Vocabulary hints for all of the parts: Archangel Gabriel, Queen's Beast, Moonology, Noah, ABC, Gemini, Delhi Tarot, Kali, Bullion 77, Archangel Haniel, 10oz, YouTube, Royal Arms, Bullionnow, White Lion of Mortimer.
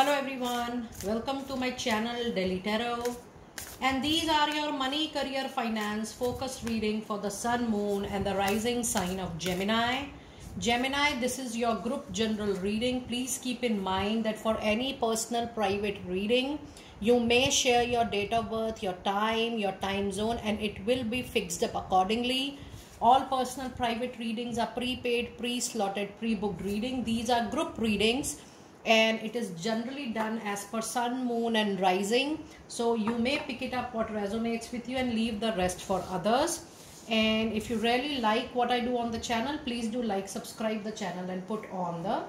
Hello everyone, welcome to my channel Delhi Tarot, and these are your money, career, finance focus reading for the sun, moon and the rising sign of Gemini. This is your group general reading. Please keep in mind that for any personal private reading you may share your date of birth, your time, your time zone, and it will be fixed up accordingly. All personal private readings are prepaid, pre-slotted, pre-booked reading. These are group readings and it is generally done as per sun, moon and rising. So you may pick it up what resonates with you and leave the rest for others. And if you really like what I do on the channel, please do like, subscribe the channel and put on the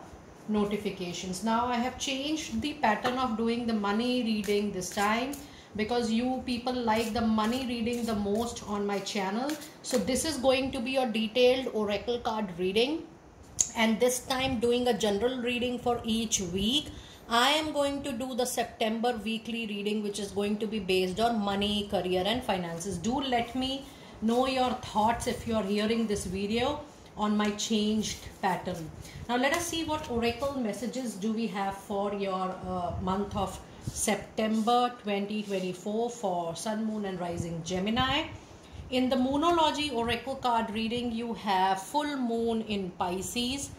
notifications. Now I have changed the pattern of doing the money reading this time, because you people like the money reading the most on my channel. So this is going to be your detailed oracle card reading, and this time doing a general reading for each week. I am going to do the September weekly reading, which is going to be based on money, career and finances. Do let me know your thoughts if you are hearing this video on my changed pattern. Now let us see what oracle messages do we have for your month of September 2024 for sun, moon and rising Gemini. In the Moonology oracle card reading, you have full moon in Pisces,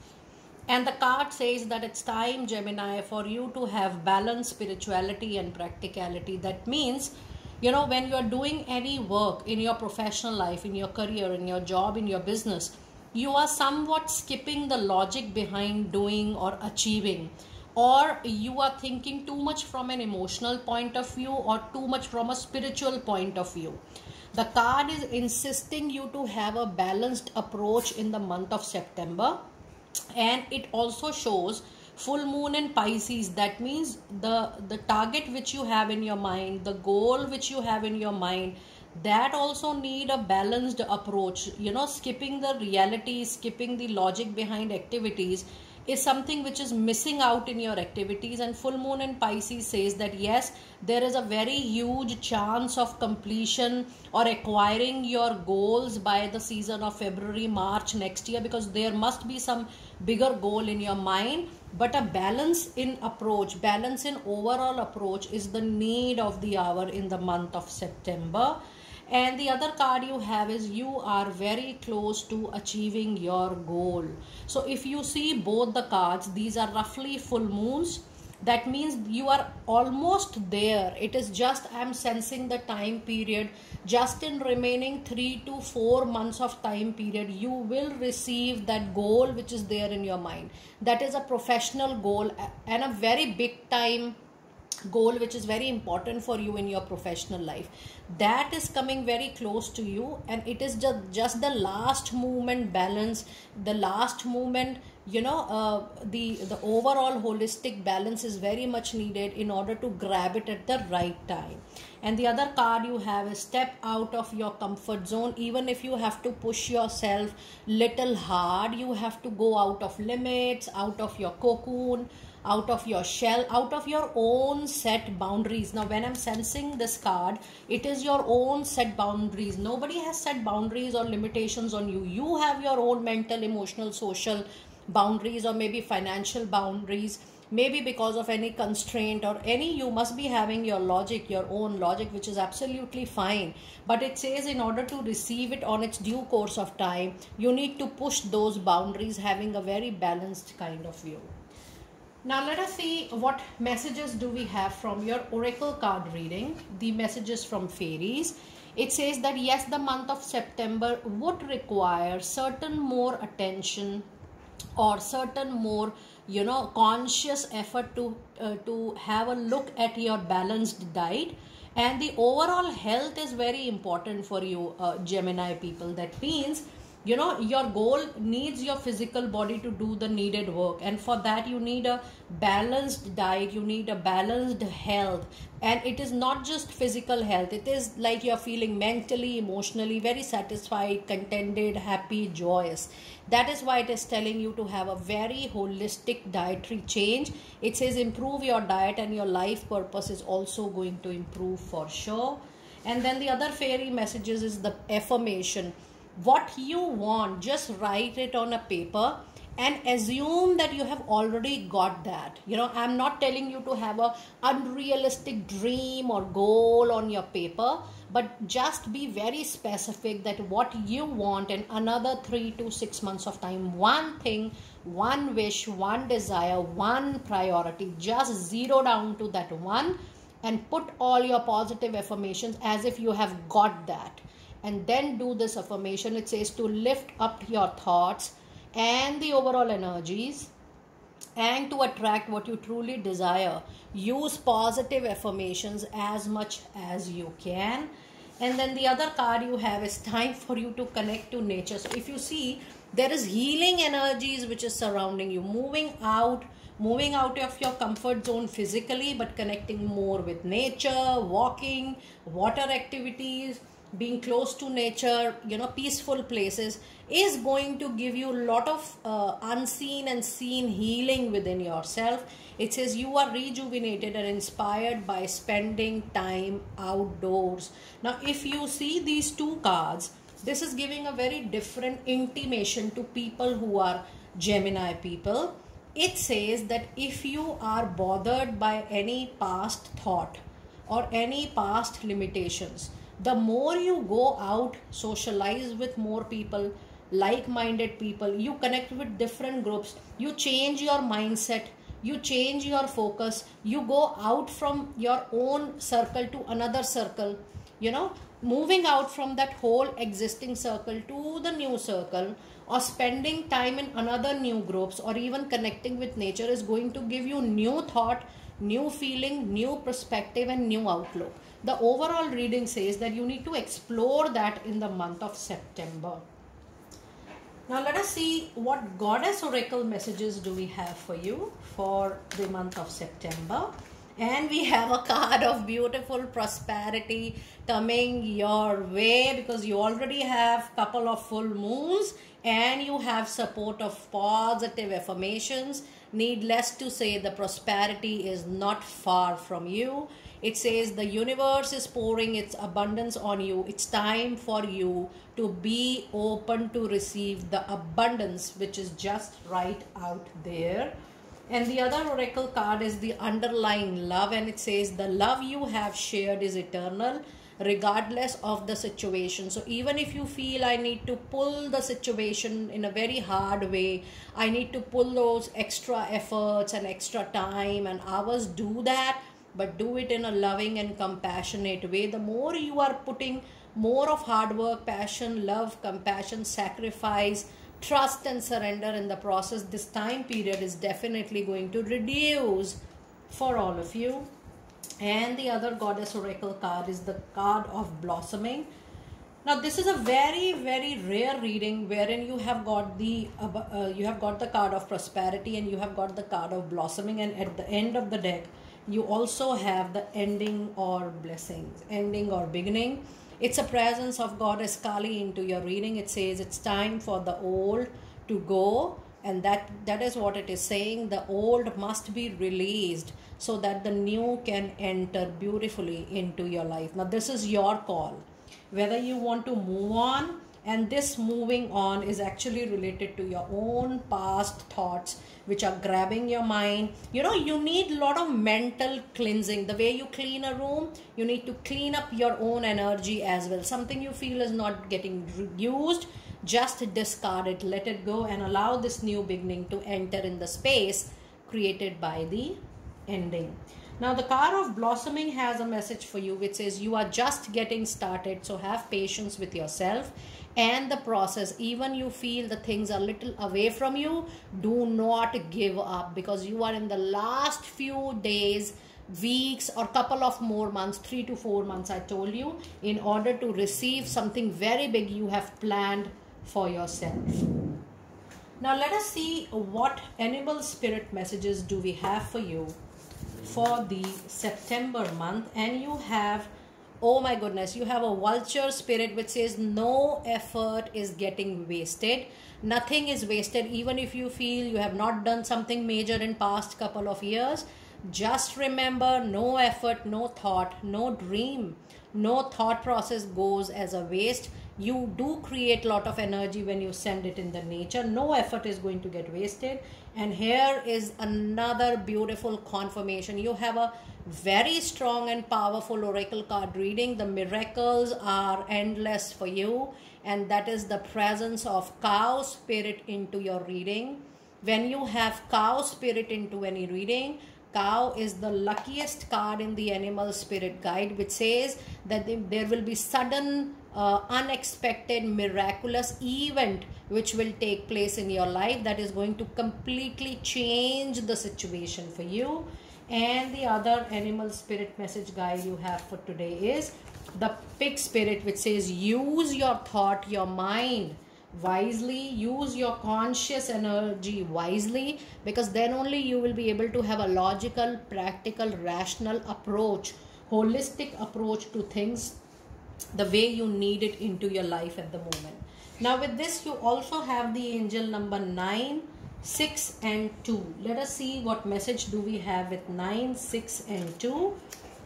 and the card says that it's time, Gemini, for you to have balanced spirituality and practicality. That means, you know, when you are doing any work in your professional life, in your career, in your job, in your business, you are somewhat skipping the logic behind doing or achieving. Or you are thinking too much from an emotional point of view or too much from a spiritual point of view. The card is insisting you to have a balanced approach in the month of September, and it also shows full moon in Pisces. That means the target which you have in your mind, the goal which you have in your mind, that also need a balanced approach. You know, skipping the reality, skipping the logic behind activities is something which is missing out in your activities, and full moon in Pisces says that yes, there is a very huge chance of completion or acquiring your goals by the season of February, March next year, because there must be some bigger goal in your mind. But a balance in approach, balance in overall approach is the need of the hour in the month of September. And the other card you have is you are very close to achieving your goal. So if you see both the cards, these are roughly full moons. That means you are almost there. It is just, I'm sensing the time period. Just in remaining 3 to 4 months of time period, you will receive that goal which is there in your mind. That is a professional goal and a very big time goal which is very important for you in your professional life. That is coming very close to you, and it is just the last movement balance, the last movement, you know, the overall holistic balance is very much needed in order to grab it at the right time. And the other card you have is step out of your comfort zone. Even if you have to push yourself little hard, you have to go out of limits, out of your cocoon, out of your shell, out of your own set boundaries. Now when I'm sensing this card, it is your own set boundaries. Nobody has set boundaries or limitations on you. You have your own mental, emotional, social boundaries, or maybe financial boundaries. Maybe because of any constraint or any, you must be having your logic, your own logic, which is absolutely fine. But it says in order to receive it on its due course of time, you need to push those boundaries, having a very balanced kind of view. Now let us see what messages do we have from your oracle card reading, the messages from fairies. It says that yes, the month of September would require certain more attention or certain more, you know, conscious effort to have a look at your balanced diet. And the overall health is very important for you, Gemini people. That means, you know, your goal needs your physical body to do the needed work, and for that you need a balanced diet, you need a balanced health. And it is not just physical health, it is like you're feeling mentally, emotionally very satisfied, contented, happy, joyous. That is why it is telling you to have a very holistic dietary change. It says improve your diet, and your life purpose is also going to improve for sure. And then the other fairy messages is the affirmation. What you want, just write it on a paper and assume that you have already got that. You know, I'm not telling you to have an unrealistic dream or goal on your paper, but just be very specific that what you want in another 3 to 6 months of time. One thing, one wish, one desire, one priority. Just zero down to that one and put all your positive affirmations as if you have got that. And then do this affirmation. It says to lift up your thoughts and the overall energies and to attract what you truly desire. Use positive affirmations as much as you can. And then the other card you have is time for you to connect to nature. So if you see, there is healing energies which is surrounding you, moving out of your comfort zone physically, but connecting more with nature, walking, water activities, being close to nature, you know, peaceful places is going to give you a lot of unseen and seen healing within yourself. It says you are rejuvenated and inspired by spending time outdoors. Now, if you see these two cards, this is giving a very different intimation to people who are Gemini people. It says that if you are bothered by any past thought or any past limitations, the more you go out, socialize with more people, like-minded people, you connect with different groups, you change your mindset, you change your focus, you go out from your own circle to another circle, you know, moving out from that whole existing circle to the new circle, or spending time in another new groups, or even connecting with nature is going to give you new thought, new feeling, new perspective and new outlook. The overall reading says that you need to explore that in the month of September. Now let us see what Goddess Oracle messages do we have for you for the month of September. And we have a card of beautiful prosperity coming your way because you already have a couple of full moons and you have support of positive affirmations. Needless to say, the prosperity is not far from you. It says the universe is pouring its abundance on you. It's time for you to be open to receive the abundance which is just right out there. And the other oracle card is the underlying love, and it says the love you have shared is eternal regardless of the situation. So even if you feel I need to pull the situation in a very hard way, I need to pull those extra efforts and extra time and hours, do that. But do it in a loving and compassionate way. The more you are putting more of hard work, passion, love, compassion, sacrifice, trust and surrender in the process, this time period is definitely going to reduce for all of you. And the other Goddess Oracle card is the card of blossoming. Now this is a very, very rare reading wherein you have got the card of prosperity and you have got the card of blossoming, and at the end of the deck you also have the ending or blessings, ending or beginning. It's a presence of Goddess Kali into your reading. It says it's time for the old to go, and that is what it is saying. The old must be released so that the new can enter beautifully into your life. Now this is your call, whether you want to move on. And this moving on is actually related to your own past thoughts which are grabbing your mind. You know, you need a lot of mental cleansing. The way you clean a room, you need to clean up your own energy as well. Something you feel is not getting used, just discard it, let it go and allow this new beginning to enter in the space created by the ending. Now the card of blossoming has a message for you which says you are just getting started, so have patience with yourself and the process. Even you feel the things are little away from you, do not give up because you are in the last few days, weeks or couple of more months, 3 to 4 months I told you, in order to receive something very big you have planned for yourself. Now let us see what animal spirit messages do we have for you for the September month. And you have, oh my goodness, you have a vulture spirit which says no effort is getting wasted, nothing is wasted. Even if you feel you have not done something major in past couple of years, just remember no effort, no thought, no dream, no thought process goes as a waste. You do create a lot of energy when you send it in the nature. No effort is going to get wasted. And here is another beautiful confirmation. You have a very strong and powerful oracle card reading. The miracles are endless for you. And that is the presence of cow spirit into your reading. When you have cow spirit into any reading, cow is the luckiest card in the animal spirit guide, which says that there will be sudden, unexpected, miraculous event which will take place in your life that is going to completely change the situation for you. And the other animal spirit message guide you have for today is the pig spirit, which says use your thought, your mind wisely, use your conscious energy wisely, because then only you will be able to have a logical, practical, rational approach, holistic approach to things the way you need it into your life at the moment. Now with this you also have the angel number 9, 6 and 2. Let us see what message do we have with 9, 6 and 2.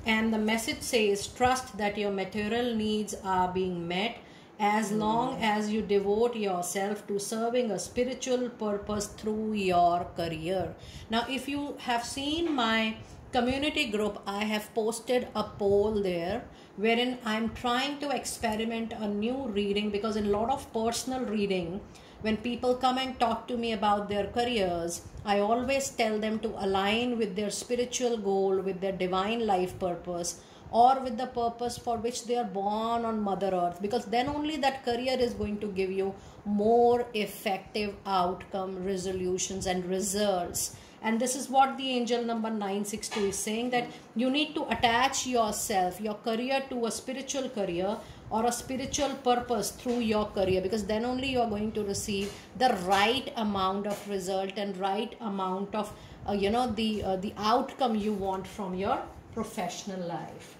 And the message says trust that your material needs are being met as long as you devote yourself to serving a spiritual purpose through your career. Now, if you have seen my community group, I have posted a poll there wherein I'm trying to experiment a new reading, because in a lot of personal reading, when people come and talk to me about their careers, I always tell them to align with their spiritual goal, with their divine life purpose, or with the purpose for which they are born on Mother Earth, because then only that career is going to give you more effective outcome, resolutions and results. And this is what the angel number 962 is saying, that you need to attach yourself, your career, to a spiritual career or a spiritual purpose through your career, because then only you are going to receive the right amount of result and right amount of, the outcome you want from your professional life.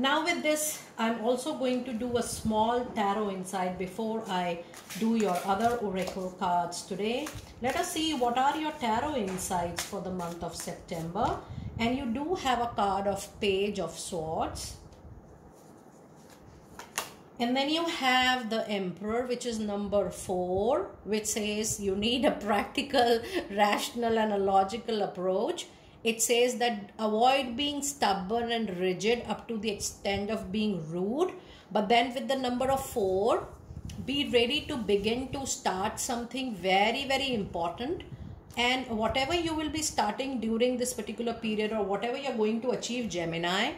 Now with this, I'm also going to do a small tarot insight before I do your other oracle cards today. Let us see what are your tarot insights for the month of September. And you do have a card of Page of Swords. And then you have the Emperor, which is number 4, which says you need a practical, rational and a logical approach. It says that avoid being stubborn and rigid up to the extent of being rude. But then with the number of 4, be ready to begin to start something very, very important. And whatever you will be starting during this particular period, or whatever you're going to achieve, Gemini,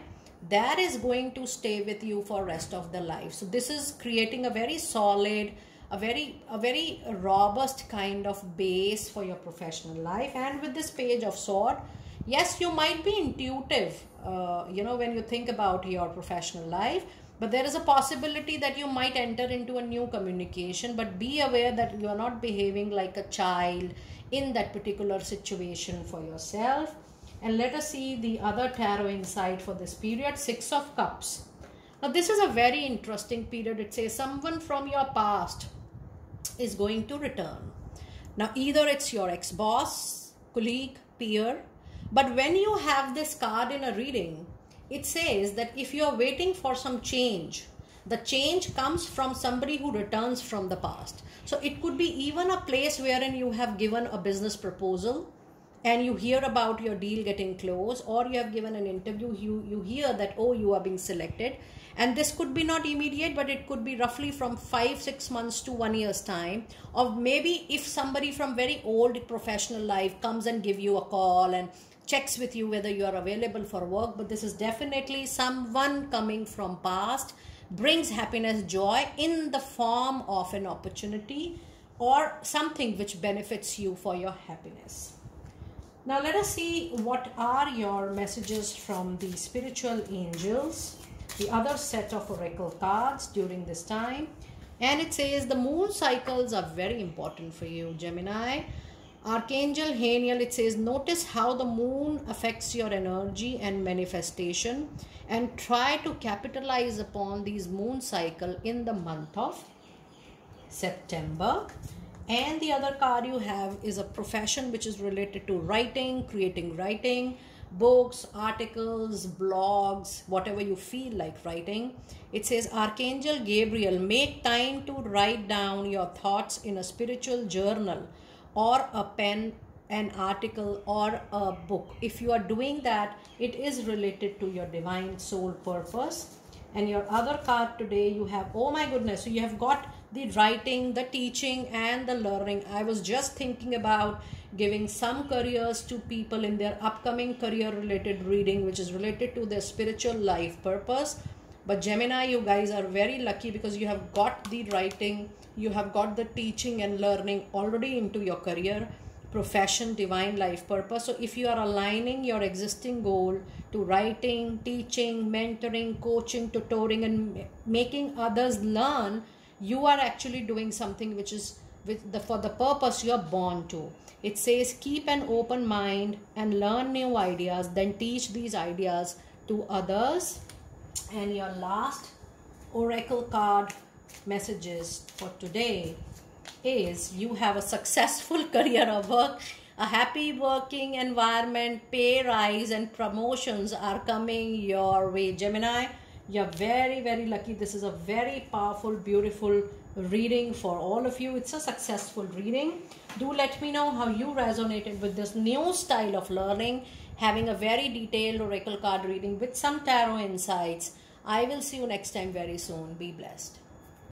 that is going to stay with you for rest of the life. So this is creating a very solid, a very robust kind of base for your professional life. And with this Page of Swords, yes, you might be intuitive, when you think about your professional life, but there is a possibility that you might enter into a new communication, but be aware that you are not behaving like a child in that particular situation for yourself. And let us see the other tarot insight for this period, Six of Cups. Now, this is a very interesting period. It says someone from your past is going to return. Now, either it's your ex-boss, colleague, peer, but when you have this card in a reading, it says that if you're waiting for some change, the change comes from somebody who returns from the past. So it could be even a place wherein you have given a business proposal and you hear about your deal getting closed, or you have given an interview, you hear that, oh, you are being selected. And this could be not immediate, but it could be roughly from 5-6 months to 1 year's time. Or maybe if somebody from very old professional life comes and give you a call and checks with you whether you are available for work. But this is definitely someone coming from past, brings happiness, joy in the form of an opportunity or something which benefits you for your happiness. Now let us see what are your messages from the spiritual angels, the other set of oracle cards during this time. And it says the moon cycles are very important for you, Gemini. Archangel Haniel, it says notice how the moon affects your energy and manifestation and try to capitalize upon these moon cycle in the month of September. And the other card you have is a profession which is related to writing, creating writing, books, articles, blogs, whatever you feel like writing. It says, Archangel Gabriel, make time to write down your thoughts in a spiritual journal or a pen, an article or a book. If you are doing that, it is related to your divine soul purpose. And your other card today, you have, oh my goodness, so you have got the writing, the teaching and the learning. I was just thinking about giving some careers to people in their upcoming career related reading, which is related to their spiritual life purpose. But Gemini, you guys are very lucky because you have got the writing, you have got the teaching and learning already into your career, profession, divine life purpose. So if you are aligning your existing goal to writing, teaching, mentoring, coaching, tutoring and making others learn, you are actually doing something which is for the purpose you are born to. It says, keep an open mind and learn new ideas, then teach these ideas to others. And your last oracle card messages for today is, you have a successful career or work, a happy working environment, pay rise and promotions are coming your way. Gemini, you're very, very lucky. This is a very powerful, beautiful reading for all of you. It's a successful reading. Do let me know how you resonated with this new style of learning, having a very detailed oracle card reading with some tarot insights. I will see you next time very soon. Be blessed.